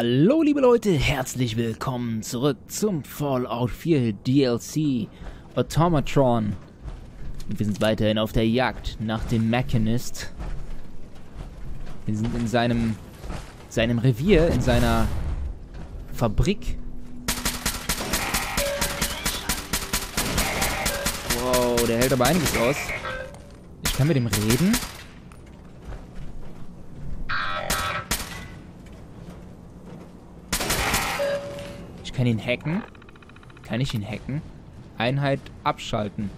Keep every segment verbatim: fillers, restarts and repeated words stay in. Hallo liebe Leute, herzlich willkommen zurück zum Fallout vier D L C Automatron. Und wir sind weiterhin auf der Jagd nach dem Mechanist. Wir sind in seinem, seinem Revier, in seiner Fabrik. Wow, der hält aber einiges aus. Ich kann mit ihm reden. Ich kann ihn hacken. Kann ich ihn hacken? Einheit abschalten.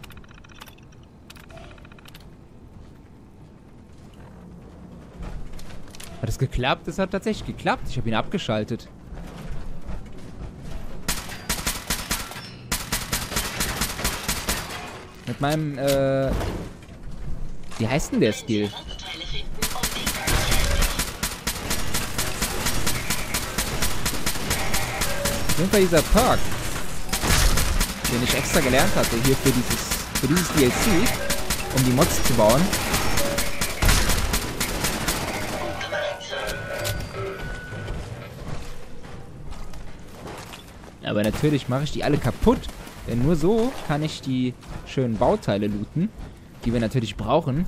Hat es geklappt? Es hat tatsächlich geklappt. Ich habe ihn abgeschaltet. Mit meinem, äh... wie heißt denn der Skill? Auf jeden Fall dieser Perk, den ich extra gelernt hatte hier für dieses, für dieses D L C, um die Mods zu bauen. Aber natürlich mache ich die alle kaputt, denn nur so kann ich die schönen Bauteile looten, die wir natürlich brauchen.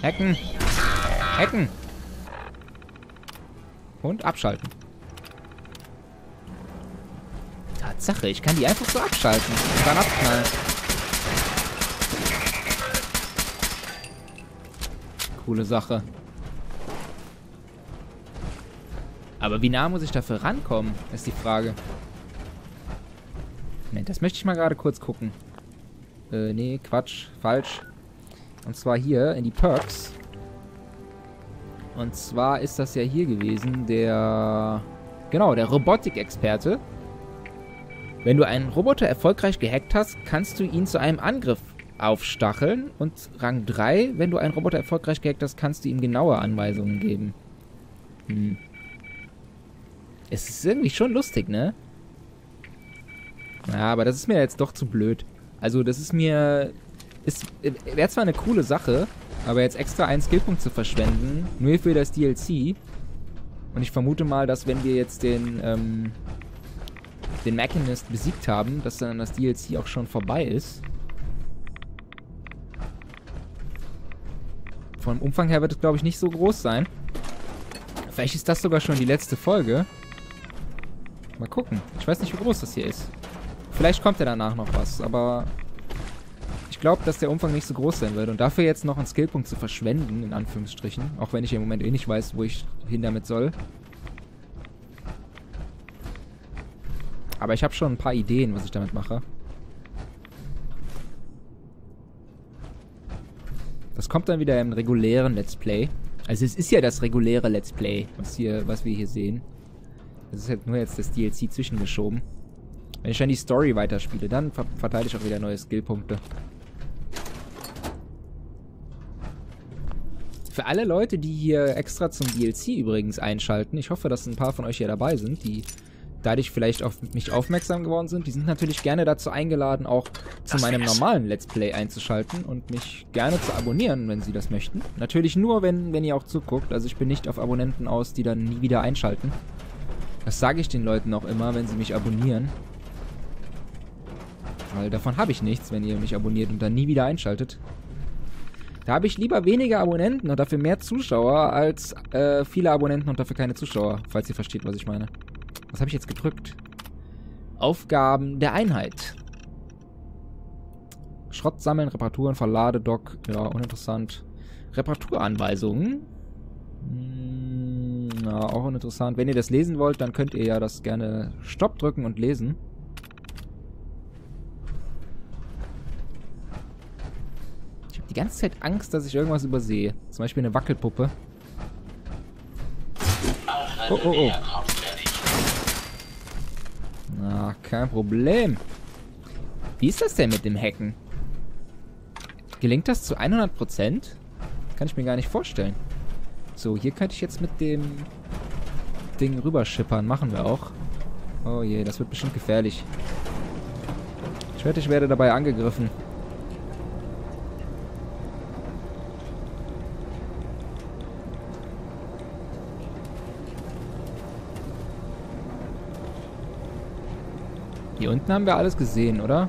Hacken! Hacken! Und abschalten. Sache, ich kann die einfach so abschalten und dann abknallen. Coole Sache. Aber wie nah muss ich dafür rankommen, ist die Frage. Ne, das möchte ich mal gerade kurz gucken. Äh, nee, Quatsch, falsch. Und zwar hier in die Perks. Und zwar ist das ja hier gewesen, der... Genau, der Robotik-Experte. Wenn du einen Roboter erfolgreich gehackt hast, kannst du ihn zu einem Angriff aufstacheln. Und Rang drei, wenn du einen Roboter erfolgreich gehackt hast, kannst du ihm genaue Anweisungen geben. Hm. Es ist irgendwie schon lustig, ne? Ja, aber das ist mir jetzt doch zu blöd. Also das ist mir... ist wäre zwar eine coole Sache, aber jetzt extra einen Skillpunkt zu verschwenden, nur für das D L C. Und ich vermute mal, dass wenn wir jetzt den... Ähm, den Mechanist besiegt haben, dass dann das D L C auch schon vorbei ist. Vom Umfang her wird es, glaube ich, nicht so groß sein. Vielleicht ist das sogar schon die letzte Folge. Mal gucken. Ich weiß nicht, wie groß das hier ist. Vielleicht kommt ja danach noch was, aber ich glaube, dass der Umfang nicht so groß sein wird. Und dafür jetzt noch einen Skillpunkt zu verschwenden, in Anführungsstrichen, auch wenn ich im Moment eh nicht weiß, wo ich hin damit soll. Aber ich habe schon ein paar Ideen, was ich damit mache. Das kommt dann wieder im regulären Let's Play. Also es ist ja das reguläre Let's Play, was, hier, was wir hier sehen. Das ist halt nur jetzt das D L C zwischengeschoben. Wenn ich dann die Story weiterspiele, dann ver verteile ich auch wieder neue Skillpunkte. Für alle Leute, die hier extra zum D L C übrigens einschalten, ich hoffe, dass ein paar von euch hier dabei sind, die... dadurch vielleicht auf mich aufmerksam geworden sind. Die sind natürlich gerne dazu eingeladen, auch zu meinem normalen Let's Play einzuschalten und mich gerne zu abonnieren, wenn sie das möchten. Natürlich nur, wenn, wenn ihr auch zuguckt. Also ich bin nicht auf Abonnenten aus, die dann nie wieder einschalten. Das sage ich den Leuten auch immer, wenn sie mich abonnieren. Weil davon habe ich nichts, wenn ihr mich abonniert und dann nie wieder einschaltet. Da habe ich lieber weniger Abonnenten und dafür mehr Zuschauer als äh, viele Abonnenten und dafür keine Zuschauer, falls ihr versteht, was ich meine. Was habe ich jetzt gedrückt? Aufgaben der Einheit. Schrott sammeln, Reparaturen, Verladedock. Ja, uninteressant. Reparaturanweisungen. Hm, ja, auch uninteressant. Wenn ihr das lesen wollt, dann könnt ihr ja das gerne Stopp drücken und lesen. Ich habe die ganze Zeit Angst, dass ich irgendwas übersehe. Zum Beispiel eine Wackelpuppe. Oh, oh, oh. Ah, kein Problem. Wie ist das denn mit dem Hacken? Gelingt das zu hundert Prozent? Kann ich mir gar nicht vorstellen. So, hier könnte ich jetzt mit dem Ding rüberschippern. Machen wir auch. Oh je, das wird bestimmt gefährlich. Ich werde, ich werde dabei angegriffen. Hier unten haben wir alles gesehen, oder?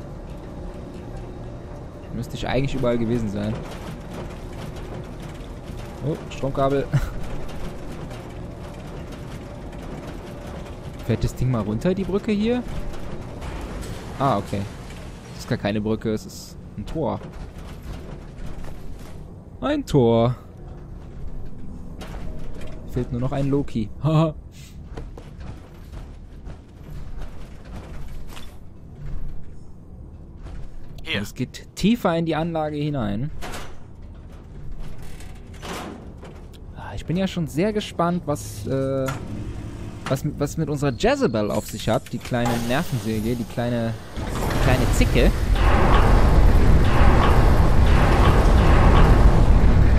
Müsste ich eigentlich überall gewesen sein. Oh, Stromkabel. Fährt das Ding mal runter, die Brücke hier? Ah, okay. Das ist gar keine Brücke, es ist ein Tor. Ein Tor. Fehlt nur noch ein Loki. Haha. Es geht tiefer in die Anlage hinein. Ich bin ja schon sehr gespannt, was, äh, was, was mit unserer Jezebel auf sich hat. Die kleine Nervensäge, die kleine, die kleine Zicke.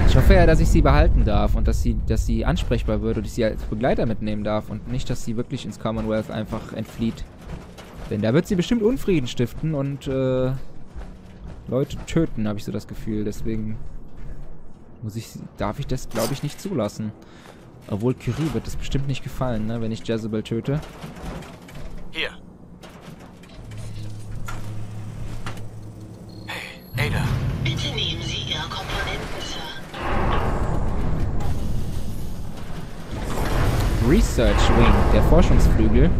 Ich hoffe ja, dass ich sie behalten darf und dass sie, dass sie ansprechbar wird und ich sie als Begleiter mitnehmen darf und nicht, dass sie wirklich ins Commonwealth einfach entflieht. Denn da wird sie bestimmt Unfrieden stiften und, äh, Leute töten, habe ich so das Gefühl. Deswegen muss ich, darf ich das, glaube ich, nicht zulassen. Obwohl Curie wird das bestimmt nicht gefallen, ne, wenn ich Jezebel töte. Hier. Hey, Ada. Bitte nehmen Sie Ihre Komponenten, Sir. Research Wing, der Forschungsflügel.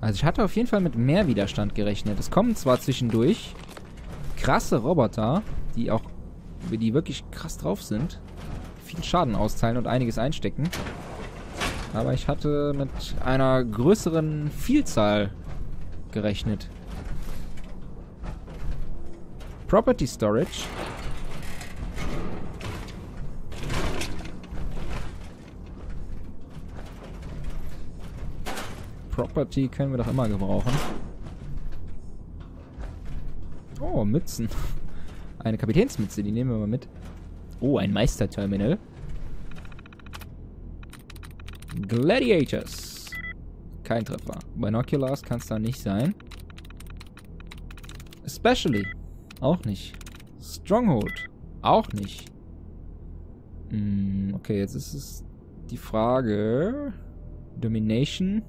Also ich hatte auf jeden Fall mit mehr Widerstand gerechnet. Es kommen zwar zwischendurch krasse Roboter, die auch, die wirklich krass drauf sind, viel Schaden austeilen und einiges einstecken. Aber ich hatte mit einer größeren Vielzahl gerechnet. Property Storage. Property können wir doch immer gebrauchen. Oh, Mützen. Eine Kapitänsmütze, die nehmen wir mal mit. Oh, ein Meisterterminal. Gladiators. Kein Treffer. Binoculars kann es da nicht sein. Especially. Auch nicht. Stronghold. Auch nicht. Hm, okay, jetzt ist es die Frage. Domination.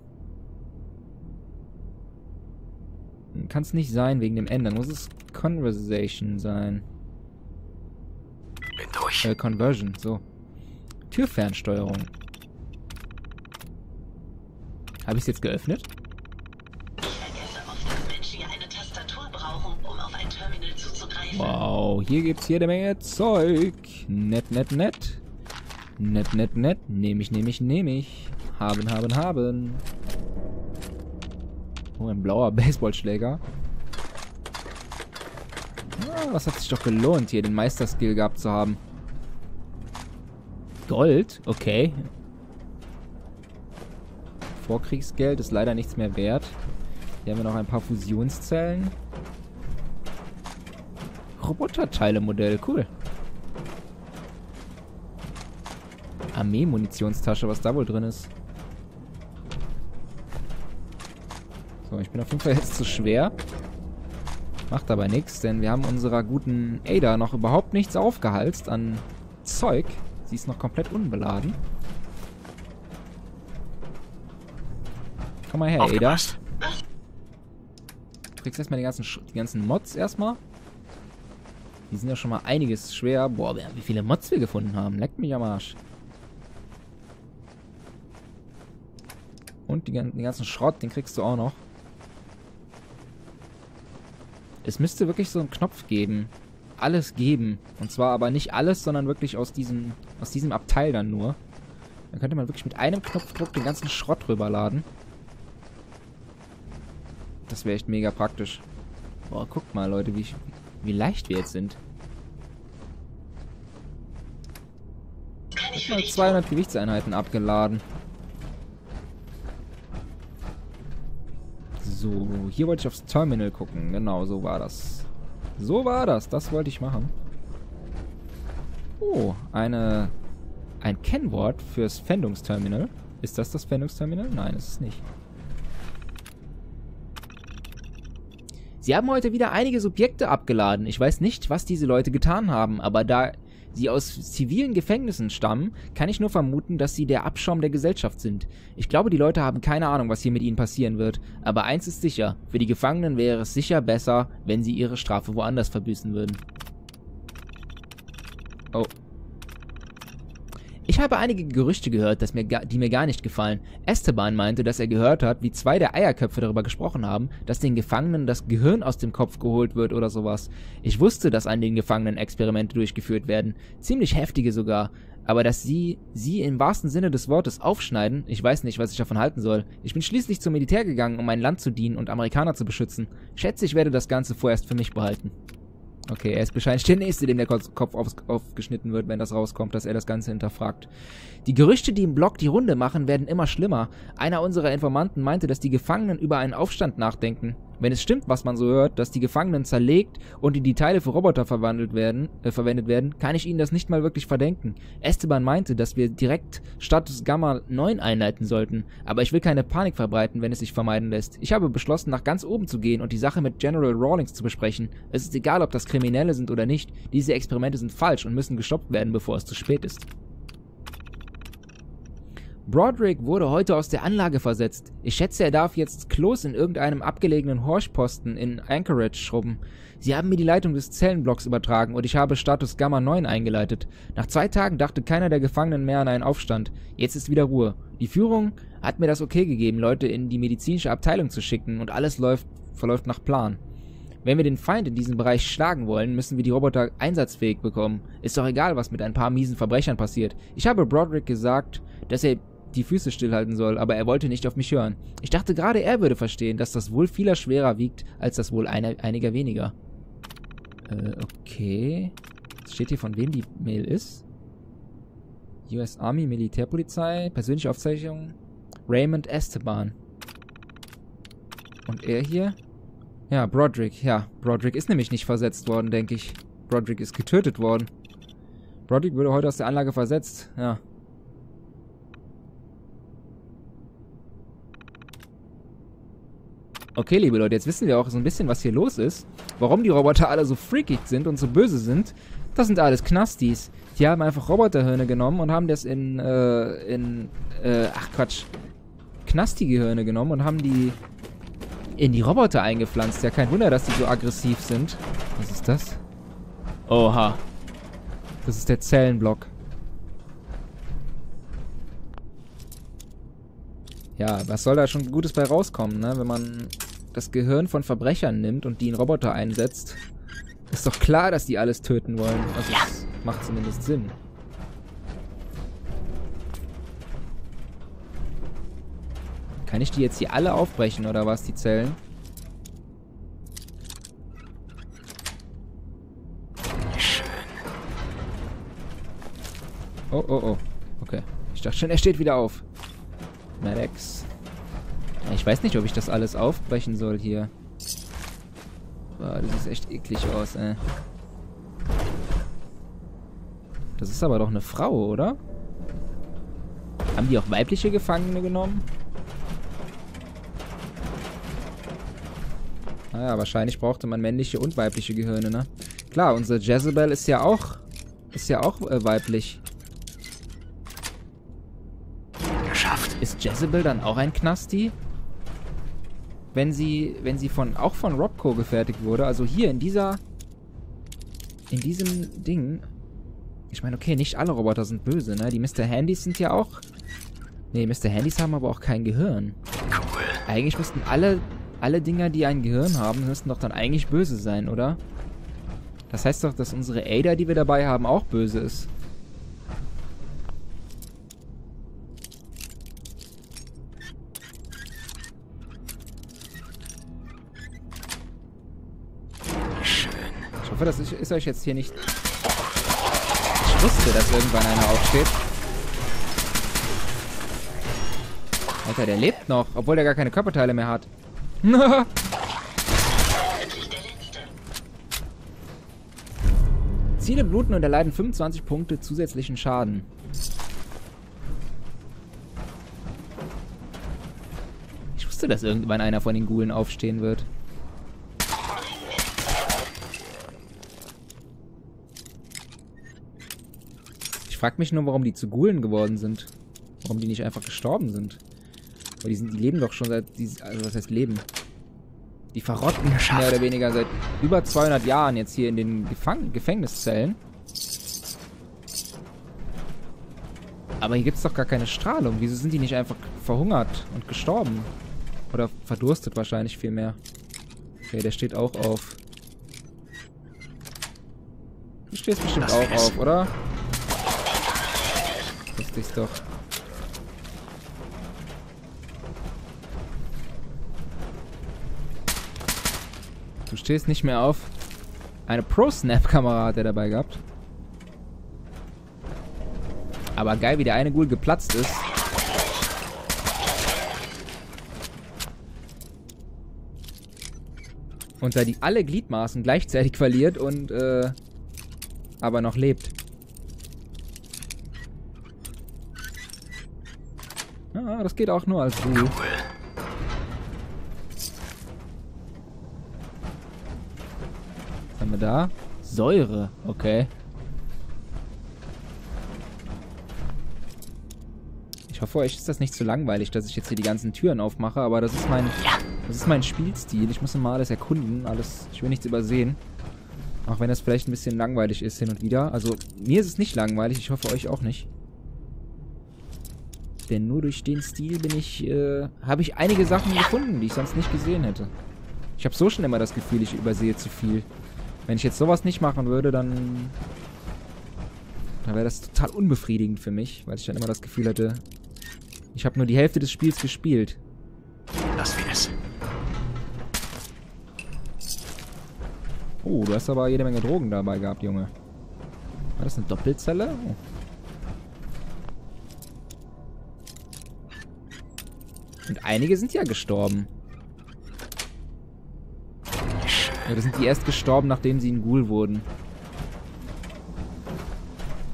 Kann es nicht sein wegen dem N, dann muss es Conversation sein. Bin durch. Äh, Conversion, so. Türfernsteuerung. Habe ich es jetzt geöffnet? Ich vergesse oft, dass Menschen hier eine Tastatur brauchen, um auf ein Terminal zuzugreifen. Wow, hier gibt's jede Menge Zeug. Nett, nett, nett. Nett, nett, nett. Nehme ich, nehme ich, nehme ich. Haben, haben, haben. Oh, ein blauer Baseballschläger. Ah, was hat sich doch gelohnt, hier den Meisterskill gehabt zu haben. Gold? Okay. Vorkriegsgeld ist leider nichts mehr wert. Hier haben wir noch ein paar Fusionszellen. Roboterteilemodell, cool. Armee-Munitionstasche, was da wohl drin ist. So, ich bin auf jeden Fall jetzt zu schwer. Macht aber nichts, denn wir haben unserer guten Ada noch überhaupt nichts aufgehalst an Zeug. Sie ist noch komplett unbeladen. Komm mal her, Ada. Du kriegst erstmal die ganzen, die ganzen Mods erstmal. Die sind ja schon mal einiges schwer. Boah, wie viele Mods wir gefunden haben. Leck mich am Arsch. Und die, den ganzen Schrott, den kriegst du auch noch. Es müsste wirklich so einen Knopf geben. Alles geben. Und zwar aber nicht alles, sondern wirklich aus diesem, aus diesem Abteil dann nur. Dann könnte man wirklich mit einem Knopfdruck den ganzen Schrott rüberladen. Das wäre echt mega praktisch. Boah, guckt mal, Leute, wie, wie leicht wir jetzt sind. Ich habe mal zweihundert Gewichtseinheiten abgeladen. So, hier wollte ich aufs Terminal gucken. Genau, so war das. So war das. Das wollte ich machen. Oh, eine... Ein Kennwort fürs Fendungsterminal. Ist das das Fendungsterminal? Nein, ist es nicht. Sie haben heute wieder einige Subjekte abgeladen. Ich weiß nicht, was diese Leute getan haben, aber da sie aus zivilen Gefängnissen stammen, kann ich nur vermuten, dass sie der Abschaum der Gesellschaft sind. Ich glaube, die Leute haben keine Ahnung, was hier mit ihnen passieren wird, aber eins ist sicher, für die Gefangenen wäre es sicher besser, wenn sie ihre Strafe woanders verbüßen würden. Oh. Ich habe einige Gerüchte gehört, dass mir, die mir gar nicht gefallen. Esteban meinte, dass er gehört hat, wie zwei der Eierköpfe darüber gesprochen haben, dass den Gefangenen das Gehirn aus dem Kopf geholt wird oder sowas. Ich wusste, dass an den Gefangenen Experimente durchgeführt werden, ziemlich heftige sogar. Aber dass sie, sie im wahrsten Sinne des Wortes aufschneiden, ich weiß nicht, was ich davon halten soll. Ich bin schließlich zum Militär gegangen, um mein Land zu dienen und Amerikaner zu beschützen. Schätze, ich werde das Ganze vorerst für mich behalten. Okay, er ist wahrscheinlich der Nächste, dem der Kopf auf, aufgeschnitten wird, wenn das rauskommt, dass er das Ganze hinterfragt. Die Gerüchte, die im Blog die Runde machen, werden immer schlimmer. Einer unserer Informanten meinte, dass die Gefangenen über einen Aufstand nachdenken. Wenn es stimmt, was man so hört, dass die Gefangenen zerlegt und in die Teile für Roboter verwandelt werden, äh, verwendet werden, kann ich ihnen das nicht mal wirklich verdenken. Esteban meinte, dass wir direkt Status Gamma neun einleiten sollten, aber ich will keine Panik verbreiten, wenn es sich vermeiden lässt. Ich habe beschlossen, nach ganz oben zu gehen und die Sache mit General Rawlings zu besprechen. Es ist egal, ob das Kriminelle sind oder nicht, diese Experimente sind falsch und müssen gestoppt werden, bevor es zu spät ist. Broderick wurde heute aus der Anlage versetzt. Ich schätze, er darf jetzt Klos in irgendeinem abgelegenen Horchposten in Anchorage schrubben. Sie haben mir die Leitung des Zellenblocks übertragen und ich habe Status Gamma neun eingeleitet. Nach zwei Tagen dachte keiner der Gefangenen mehr an einen Aufstand. Jetzt ist wieder Ruhe. Die Führung hat mir das Okay gegeben, Leute in die medizinische Abteilung zu schicken und alles läuft, verläuft nach Plan. Wenn wir den Feind in diesem Bereich schlagen wollen, müssen wir die Roboter einsatzfähig bekommen. Ist doch egal, was mit ein paar miesen Verbrechern passiert. Ich habe Broderick gesagt, dass er die Füße stillhalten soll, aber er wollte nicht auf mich hören. Ich dachte gerade, er würde verstehen, dass das Wohl vieler schwerer wiegt, als das Wohl einer, einiger weniger. Äh, okay. Es steht hier, von wem die Mail ist. U S Army, Militärpolizei, persönliche Aufzeichnung. Raymond Esteban. Und er hier? Ja, Broderick. Ja, Broderick ist nämlich nicht versetzt worden, denke ich. Broderick ist getötet worden. Broderick wurde heute aus der Anlage versetzt. Ja. Okay, liebe Leute, jetzt wissen wir auch so ein bisschen, was hier los ist. Warum die Roboter alle so freakig sind und so böse sind. Das sind alles Knastis. Die haben einfach Roboterhirne genommen und haben das in, äh, in, äh, ach Quatsch. Knastigehirne genommen und haben die in die Roboter eingepflanzt. Ja, kein Wunder, dass die so aggressiv sind. Was ist das? Oha. Das ist der Zellenblock. Ja, was soll da schon Gutes bei rauskommen, ne? Wenn man das Gehirn von Verbrechern nimmt und die in Roboter einsetzt, ist doch klar, dass die alles töten wollen. Also das macht zumindest Sinn. Kann ich die jetzt hier alle aufbrechen, oder was, die Zellen? Oh, oh, oh. Okay. Ich dachte schon, er steht wieder auf. Madex. Ich weiß nicht, ob ich das alles aufbrechen soll hier. Boah, das sieht echt eklig aus, ey. Das ist aber doch eine Frau, oder? Haben die auch weibliche Gefangene genommen? Naja, wahrscheinlich brauchte man männliche und weibliche Gehirne, ne? Klar, unsere Jezebel ist ja auch, ist ja auch äh, weiblich. Ist Jezebel dann auch ein Knasti? Wenn sie, wenn sie von, auch von Robco gefertigt wurde, also hier in dieser, in diesem Ding. Ich meine, okay, nicht alle Roboter sind böse, ne? Die Mister Handys sind ja auch, ne, Mister Handys haben aber auch kein Gehirn. Cool. Eigentlich müssten alle, alle Dinger, die ein Gehirn haben, müssten doch dann eigentlich böse sein, oder? Das heißt doch, dass unsere Ada, die wir dabei haben, auch böse ist. Das ist euch jetzt hier nicht... Ich wusste, dass irgendwann einer aufsteht. Alter, der lebt noch, obwohl der gar keine Körperteile mehr hat. Ziele bluten und erleiden fünfundzwanzig Punkte zusätzlichen Schaden. Ich wusste, dass irgendwann einer von den Ghoulen aufstehen wird. frage mich nur, warum die zu Ghoulen geworden sind. Warum die nicht einfach gestorben sind. Weil die, sind, die leben doch schon seit... Die, also was heißt leben? Die verrotten mehr oder weniger seit über zweihundert Jahren jetzt hier in den Gefang- Gefängniszellen. Aber hier gibt es doch gar keine Strahlung. Wieso sind die nicht einfach verhungert und gestorben? Oder verdurstet wahrscheinlich viel mehr. Okay, der steht auch auf. Du stehst bestimmt auch auf, oder? Wusste ich's doch. Du stehst nicht mehr auf. Eine Pro-Snap-Kamera hat er dabei gehabt. Aber geil, wie der eine Ghoul geplatzt ist. Und da die alle Gliedmaßen gleichzeitig verliert und, äh, aber noch lebt. Ah, das geht auch nur als Ghoul. Cool. Was haben wir da? Säure, okay. Ich hoffe, euch ist das nicht zu langweilig, dass ich jetzt hier die ganzen Türen aufmache, aber das ist mein, das ist mein Spielstil. Ich muss immer alles erkunden, alles, ich will nichts übersehen. Auch wenn das vielleicht ein bisschen langweilig ist hin und wieder. Also, mir ist es nicht langweilig, ich hoffe, euch auch nicht. Denn nur durch den Stil bin ich, äh, habe ich einige Sachen gefunden, die ich sonst nicht gesehen hätte. Ich habe so schon immer das Gefühl, ich übersehe zu viel. Wenn ich jetzt sowas nicht machen würde, dann... dann wäre das total unbefriedigend für mich, weil ich dann immer das Gefühl hatte... ich habe nur die Hälfte des Spiels gespielt. Das wär's. Oh, du hast aber jede Menge Drogen dabei gehabt, Junge. War das eine Doppelzelle? Oh. Und einige sind ja gestorben. Oder sind die erst gestorben, nachdem sie ein Ghoul wurden?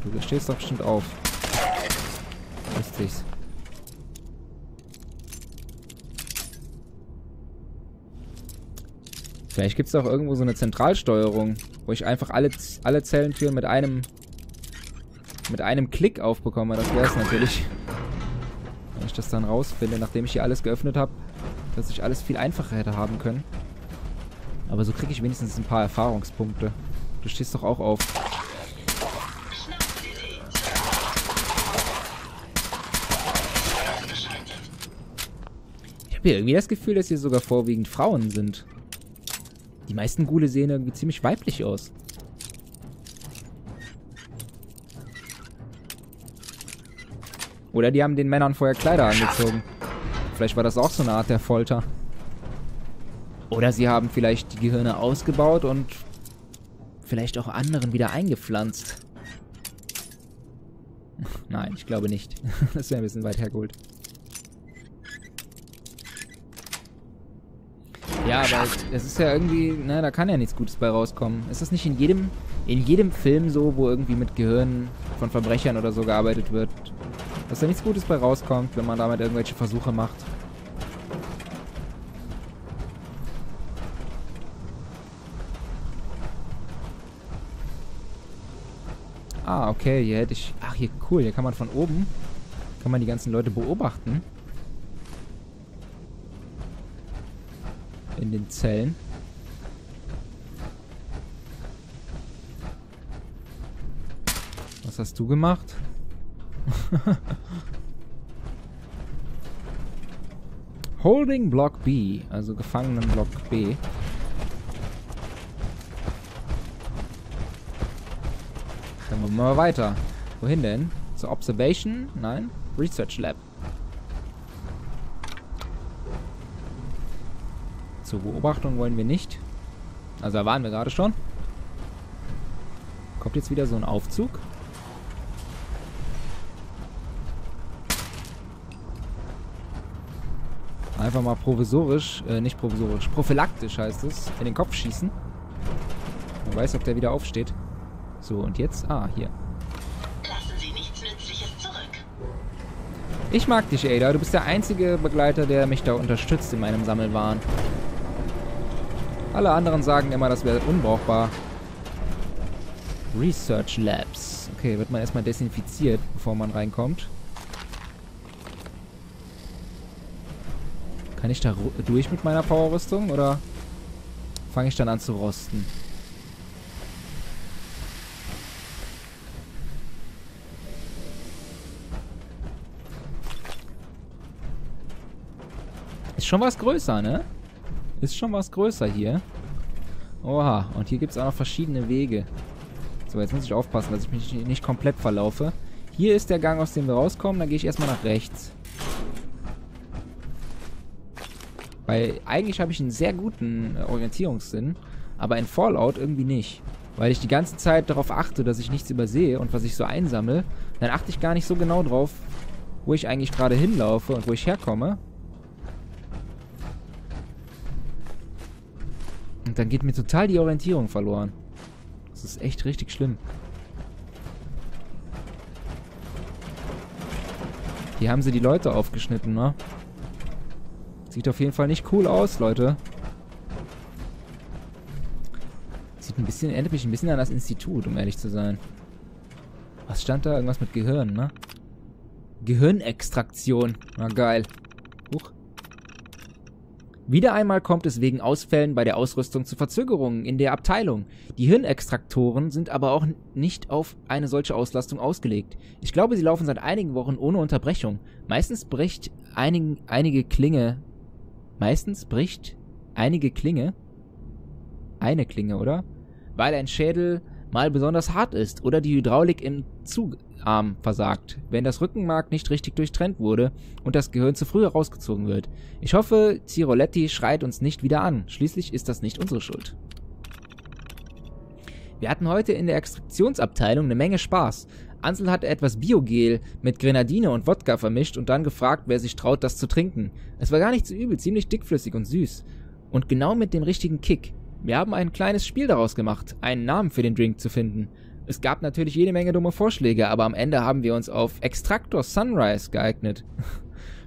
Du stehst doch bestimmt auf. Lustig's. Vielleicht gibt es auch irgendwo so eine Zentralsteuerung, wo ich einfach alle, alle Zellentüren mit einem mit einem Klick aufbekomme. Das wäre es natürlich. Wenn ich das dann rausfinde, nachdem ich hier alles geöffnet habe, dass ich alles viel einfacher hätte haben können. Aber so kriege ich wenigstens ein paar Erfahrungspunkte. Du stehst doch auch auf. Ich habe hier irgendwie das Gefühl, dass hier sogar vorwiegend Frauen sind. Die meisten Ghule sehen irgendwie ziemlich weiblich aus. Oder die haben den Männern vorher Kleider angezogen. Vielleicht war das auch so eine Art der Folter. Oder sie haben vielleicht die Gehirne ausgebaut und vielleicht auch anderen wieder eingepflanzt. Nein, ich glaube nicht. Das wäre ein bisschen weit hergeholt. Ja, aber das ist ja irgendwie, ne, da kann ja nichts Gutes bei rauskommen. Ist das nicht in jedem, in jedem Film so, wo irgendwie mit Gehirnen von Verbrechern oder so gearbeitet wird, dass da nichts Gutes bei rauskommt, wenn man damit irgendwelche Versuche macht? Ah, okay, hier hätte ich... Ach, hier, cool, hier kann man von oben, kann man die ganzen Leute beobachten. In den Zellen. Was hast du gemacht? Holding Block B, also Gefangenenblock B. Dann wollen wir mal weiter. Wohin denn? Zur Observation? Nein. Research Lab. Zur Beobachtung wollen wir nicht. Also da waren wir gerade schon. Kommt jetzt wieder so ein Aufzug. Einfach mal provisorisch, äh, nicht provisorisch, prophylaktisch heißt es, in den Kopf schießen. Man weiß, ob der wieder aufsteht. So, und jetzt? Ah, hier. Lassen Sie nichts Nützliches zurück. Ich mag dich, Ada. Du bist der einzige Begleiter, der mich da unterstützt in meinem Sammelwahn. Alle anderen sagen immer, das wäre unbrauchbar. Research Labs. ist. Okay, wird man erstmal desinfiziert, bevor man reinkommt. Kann ich da durch mit meiner Powerrüstung oder fange ich dann an zu rosten? Ist schon was größer, ne? Ist schon was größer hier. Oha, und hier gibt es auch noch verschiedene Wege. So, jetzt muss ich aufpassen, dass ich mich nicht komplett verlaufe. Hier ist der Gang, aus dem wir rauskommen. Dann gehe ich erstmal nach rechts. Weil eigentlich habe ich einen sehr guten Orientierungssinn, aber in Fallout irgendwie nicht. Weil ich die ganze Zeit darauf achte, dass ich nichts übersehe und was ich so einsammle, dann achte ich gar nicht so genau drauf, wo ich eigentlich gerade hinlaufe und wo ich herkomme. Und dann geht mir total die Orientierung verloren. Das ist echt richtig schlimm. Hier haben sie die Leute aufgeschnitten, ne? Sieht auf jeden Fall nicht cool aus, Leute. Sieht ein bisschen, erinnert mich ein bisschen an das Institut, um ehrlich zu sein. Was stand da? Irgendwas mit Gehirn, ne? Gehirnextraktion. Na geil. Huch. Wieder einmal kommt es wegen Ausfällen bei der Ausrüstung zu Verzögerungen in der Abteilung. Die Hirnextraktoren sind aber auch nicht auf eine solche Auslastung ausgelegt. Ich glaube, sie laufen seit einigen Wochen ohne Unterbrechung. Meistens bricht einig, einige Klinge... Meistens bricht einige Klinge, eine Klinge, oder? Weil ein Schädel mal besonders hart ist oder die Hydraulik im Zugarm versagt, wenn das Rückenmark nicht richtig durchtrennt wurde und das Gehirn zu früh herausgezogen wird. Ich hoffe, Ciroletti schreit uns nicht wieder an. Schließlich ist das nicht unsere Schuld. Wir hatten heute in der Extraktionsabteilung eine Menge Spaß. Ansel hatte etwas Biogel mit Grenadine und Wodka vermischt und dann gefragt, wer sich traut, das zu trinken. Es war gar nicht so übel, ziemlich dickflüssig und süß. Und genau mit dem richtigen Kick. Wir haben ein kleines Spiel daraus gemacht, einen Namen für den Drink zu finden. Es gab natürlich jede Menge dumme Vorschläge, aber am Ende haben wir uns auf Extractor Sunrise geeignet.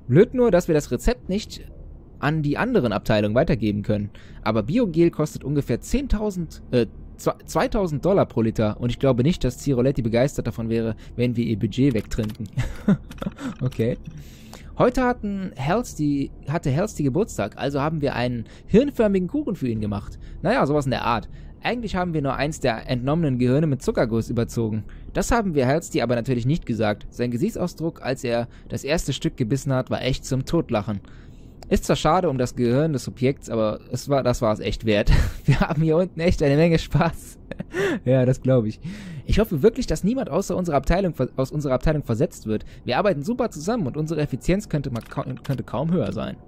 Blöd nur, dass wir das Rezept nicht an die anderen Abteilungen weitergeben können. Aber Biogel kostet ungefähr zehntausend, äh, zweitausend Dollar pro Liter und ich glaube nicht, dass Ciroletti begeistert davon wäre, wenn wir ihr Budget wegtrinken. Okay. Heute hatten Hells die, hatte Hells die Geburtstag, also haben wir einen hirnförmigen Kuchen für ihn gemacht. Naja, sowas in der Art. Eigentlich haben wir nur eins der entnommenen Gehirne mit Zuckerguss überzogen. Das haben wir Hells die aber natürlich nicht gesagt. Sein Gesichtsausdruck, als er das erste Stück gebissen hat, war echt zum Totlachen. Ist zwar schade um das Gehirn des Subjekts, aber es war, das war es echt wert. Wir haben hier unten echt eine Menge Spaß. Ja, das glaube ich. Ich hoffe wirklich, dass niemand außer unserer Abteilung, aus unserer Abteilung versetzt wird. Wir arbeiten super zusammen und unsere Effizienz könnte, mal, könnte kaum höher sein.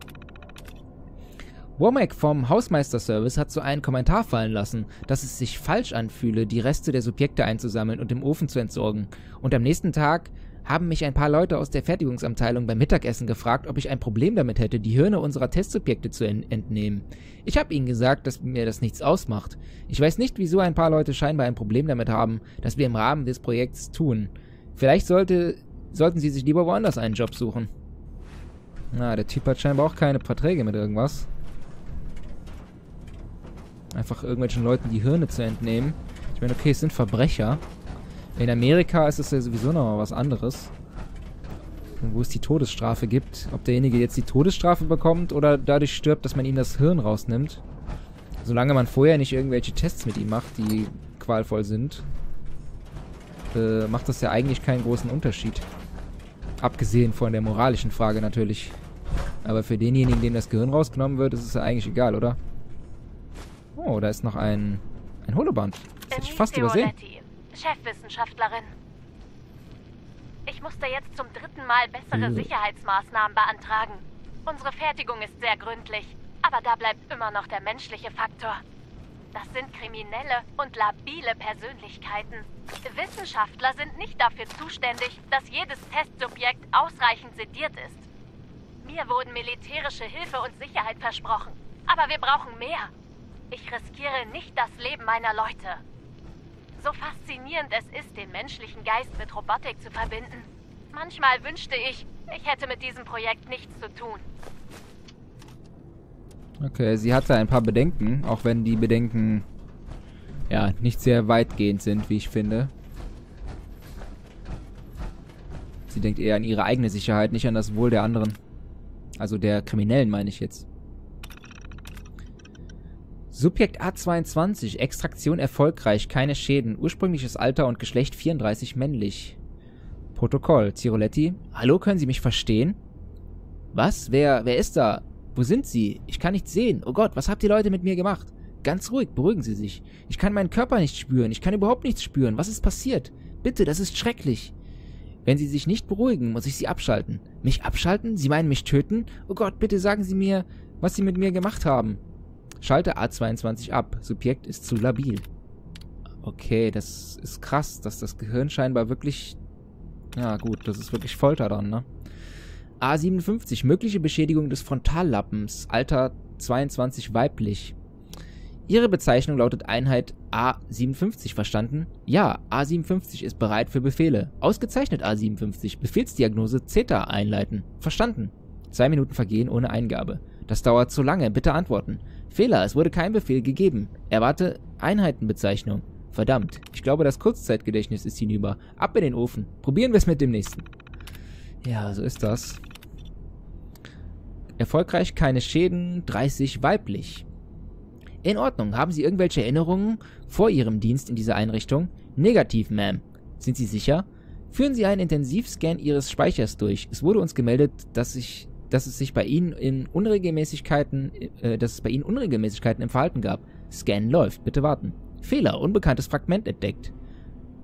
Womack vom Hausmeister-Service hat so einen Kommentar fallen lassen, dass es sich falsch anfühle, die Reste der Subjekte einzusammeln und im Ofen zu entsorgen. Und am nächsten Tag haben mich ein paar Leute aus der Fertigungsabteilung beim Mittagessen gefragt, ob ich ein Problem damit hätte, die Hirne unserer Testsubjekte zu entnehmen. Ich habe ihnen gesagt, dass mir das nichts ausmacht. Ich weiß nicht, wieso ein paar Leute scheinbar ein Problem damit haben, dass wir im Rahmen des Projekts tun. Vielleicht sollte, sollten sie sich lieber woanders einen Job suchen. Na, der Typ hat scheinbar auch keine Verträge mit irgendwas. Einfach irgendwelchen Leuten die Hirne zu entnehmen. Ich meine, okay, es sind Verbrecher. In Amerika ist es ja sowieso noch mal was anderes, wo es die Todesstrafe gibt. Ob derjenige jetzt die Todesstrafe bekommt oder dadurch stirbt, dass man ihm das Hirn rausnimmt. Solange man vorher nicht irgendwelche Tests mit ihm macht, die qualvoll sind, äh, macht das ja eigentlich keinen großen Unterschied. Abgesehen von der moralischen Frage natürlich. Aber für denjenigen, dem das Gehirn rausgenommen wird, ist es ja eigentlich egal, oder? Oh, da ist noch ein, ein Holoband. Das hätte ich fast übersehen. Chefwissenschaftlerin. Ich musste jetzt zum dritten Mal bessere Sicherheitsmaßnahmen beantragen. Unsere Fertigung ist sehr gründlich, aber da bleibt immer noch der menschliche Faktor. Das sind kriminelle und labile Persönlichkeiten. Wissenschaftler sind nicht dafür zuständig, dass jedes Testsubjekt ausreichend sediert ist. Mir wurden militärische Hilfe und Sicherheit versprochen, aber wir brauchen mehr. Ich riskiere nicht das Leben meiner Leute. So faszinierend es ist, den menschlichen Geist mit Robotik zu verbinden. Manchmal wünschte ich, ich hätte mit diesem Projekt nichts zu tun. Okay, sie hatte ein paar Bedenken, auch wenn die Bedenken ja nicht sehr weitgehend sind, wie ich finde. Sie denkt eher an ihre eigene Sicherheit, nicht an das Wohl der anderen. Also der Kriminellen, meine ich jetzt. Subjekt A zweiundzwanzig. Extraktion erfolgreich, keine Schäden. Ursprüngliches Alter und Geschlecht vierunddreißig männlich. Protokoll. Ciroletti. Hallo, können Sie mich verstehen? Was? Wer, wer ist da? Wo sind Sie? Ich kann nichts sehen. Oh Gott, was habt ihr Leute mit mir gemacht? Ganz ruhig, beruhigen Sie sich. Ich kann meinen Körper nicht spüren. Ich kann überhaupt nichts spüren. Was ist passiert? Bitte, das ist schrecklich. Wenn Sie sich nicht beruhigen, muss ich Sie abschalten. Mich abschalten? Sie meinen mich töten? Oh Gott, bitte sagen Sie mir, was Sie mit mir gemacht haben. Schalte A zweiundzwanzig ab. Subjekt ist zu labil. Okay, das ist krass, dass das Gehirn scheinbar wirklich... Ja gut, das ist wirklich Folter dann, ne? A siebenundfünfzig. Mögliche Beschädigung des Frontallappens. Alter zweiundzwanzig weiblich. Ihre Bezeichnung lautet Einheit A siebenundfünfzig, verstanden? Ja, A siebenundfünfzig ist bereit für Befehle. Ausgezeichnet, A siebenundfünfzig. Befehlsdiagnose Zeta einleiten. Verstanden. Zwei Minuten vergehen ohne Eingabe. Das dauert zu lange. Bitte antworten. Fehler, es wurde kein Befehl gegeben. Erwarte Einheitenbezeichnung. Verdammt, ich glaube, das Kurzzeitgedächtnis ist hinüber. Ab in den Ofen. Probieren wir es mit dem nächsten. Ja, so ist das. Erfolgreich, keine Schäden, dreißig weiblich. In Ordnung. Haben Sie irgendwelche Erinnerungen vor Ihrem Dienst in dieser Einrichtung? Negativ, Ma'am. Sind Sie sicher? Führen Sie einen Intensivscan Ihres Speichers durch. Es wurde uns gemeldet, dass, ich, dass es sich bei Ihnen in Unregelmäßigkeiten, äh, dass es bei Ihnen Unregelmäßigkeiten im Verhalten gab. Scan läuft. Bitte warten. Fehler. Unbekanntes Fragment entdeckt.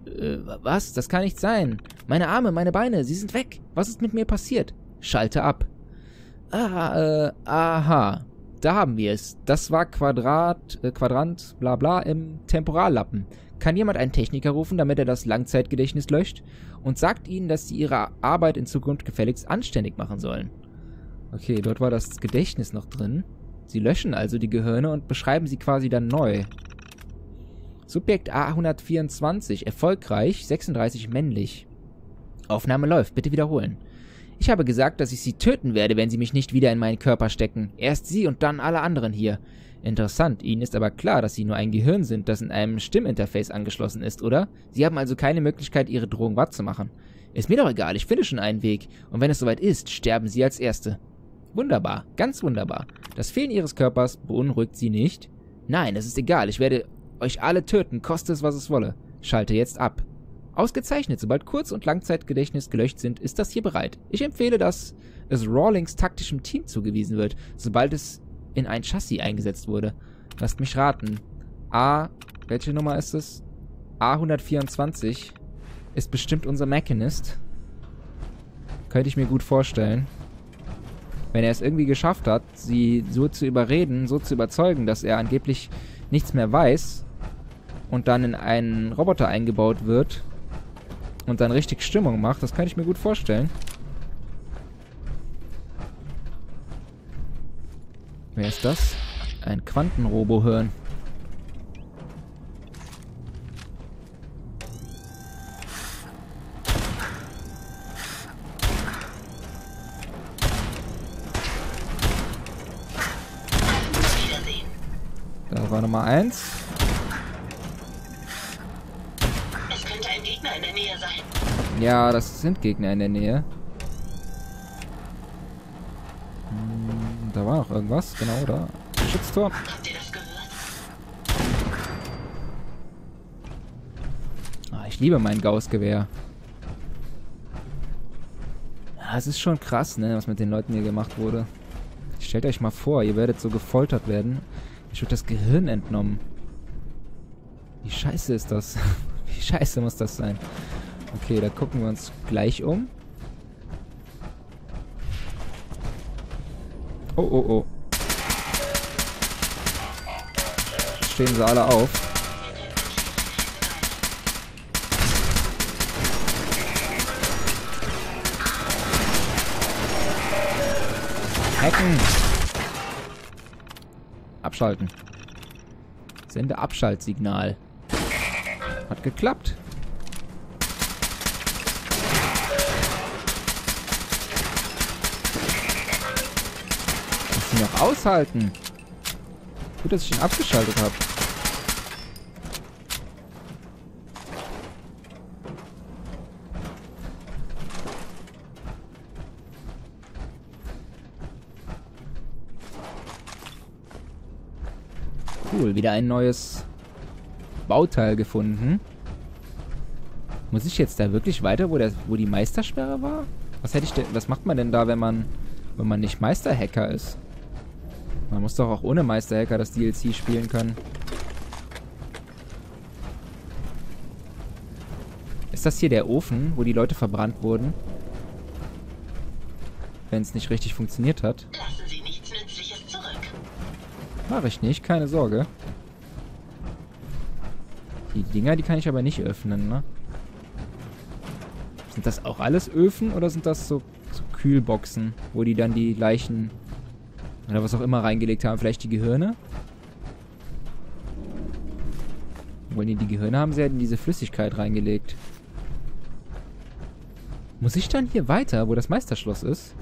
Äh, was? Das kann nicht sein. Meine Arme, meine Beine, sie sind weg. Was ist mit mir passiert? Schalte ab. Ah, äh, aha. Da haben wir es. Das war Quadrat, äh, Quadrant, bla bla, im Temporallappen. Kann jemand einen Techniker rufen, damit er das Langzeitgedächtnis löscht? Und sagt ihnen, dass sie ihre Arbeit in Zukunft gefälligst anständig machen sollen. Okay, dort war das Gedächtnis noch drin. Sie löschen also die Gehirne und beschreiben sie quasi dann neu. Subjekt A hundertvierundzwanzig, erfolgreich, sechsunddreißig männlich. Aufnahme läuft, bitte wiederholen. Ich habe gesagt, dass ich sie töten werde, wenn sie mich nicht wieder in meinen Körper stecken. Erst sie und dann alle anderen hier. Interessant, Ihnen ist aber klar, dass Sie nur ein Gehirn sind, das in einem Stimminterface angeschlossen ist, oder? Sie haben also keine Möglichkeit, Ihre Drohung wahrzumachen. Ist mir doch egal, ich finde schon einen Weg. Und wenn es soweit ist, sterben Sie als Erste. Wunderbar, ganz wunderbar. Das Fehlen Ihres Körpers beunruhigt Sie nicht? Nein, es ist egal, ich werde euch alle töten, koste es, was es wolle. Schalte jetzt ab. Ausgezeichnet, sobald Kurz- und Langzeitgedächtnis gelöscht sind, ist das hier bereit. Ich empfehle, dass es Rawlings taktischem Team zugewiesen wird, sobald es in ein Chassis eingesetzt wurde. Lasst mich raten. A, welche Nummer ist es? A hundertvierundzwanzig ist bestimmt unser Mechanist. Könnte ich mir gut vorstellen. Wenn er es irgendwie geschafft hat, sie so zu überreden, so zu überzeugen, dass er angeblich nichts mehr weiß und dann in einen Roboter eingebaut wird... Und dann richtig Stimmung macht. Das kann ich mir gut vorstellen. Wer ist das? Ein Quantenrobohirn. Da war Nummer eins. Ja, das sind Gegner in der Nähe. Hm, da war noch irgendwas, genau, da. Schutzturm. Habt ihr das gehört? Ah, ich liebe mein Gauss-Gewehr. Ja, es ist schon krass, ne, was mit den Leuten hier gemacht wurde. Stellt euch mal vor, ihr werdet so gefoltert werden. Euch wird das Gehirn entnommen. Wie scheiße ist das? Wie scheiße muss das sein? Okay, da gucken wir uns gleich um. Oh, oh, oh. Jetzt stehen sie alle auf. Hacken. Abschalten. Sende Abschaltsignal. Hat geklappt. Noch aushalten. Gut, dass ich ihn abgeschaltet habe. cool. Wieder ein neues Bauteil gefunden. Muss ich jetzt da wirklich weiter, wo, der, wo die Meistersperre war? Was hätte ich denn, was macht man denn da, wenn man, wenn man nicht Meisterhacker ist? Man muss doch auch ohne Meisterhacker das D L C spielen können. Ist das hier der Ofen, wo die Leute verbrannt wurden? Wenn es nicht richtig funktioniert hat. Lassen Sie nichts Nützliches zurück. Mache ich nicht, keine Sorge. Die Dinger, die kann ich aber nicht öffnen, ne? Sind das auch alles Öfen oder sind das so, so Kühlboxen, wo die dann die Leichen oder was auch immer reingelegt haben? Vielleicht die Gehirne? Wollen die die Gehirne haben? Sie hätten diese Flüssigkeit reingelegt. Muss ich dann hier weiter, wo das Meisterschloss ist?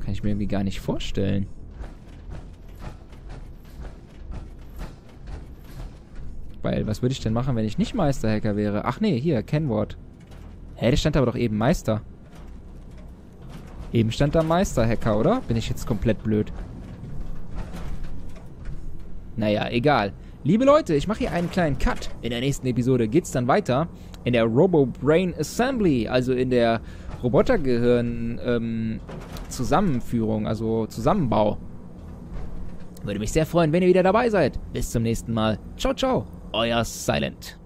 Kann ich mir irgendwie gar nicht vorstellen. Weil, was würde ich denn machen, wenn ich nicht Meisterhacker wäre? Ach nee, hier, Kennwort. Hä, da stand aber doch eben Meister. Eben stand da Meisterhacker, oder? Bin ich jetzt komplett blöd. Naja, egal. Liebe Leute, ich mache hier einen kleinen Cut. In der nächsten Episode geht's dann weiter in der Robo-Brain-Assembly, also in der Robotergehirn-Zusammenführung, ähm, also Zusammenbau. Würde mich sehr freuen, wenn ihr wieder dabei seid. Bis zum nächsten Mal. Ciao, ciao. Euer Silent.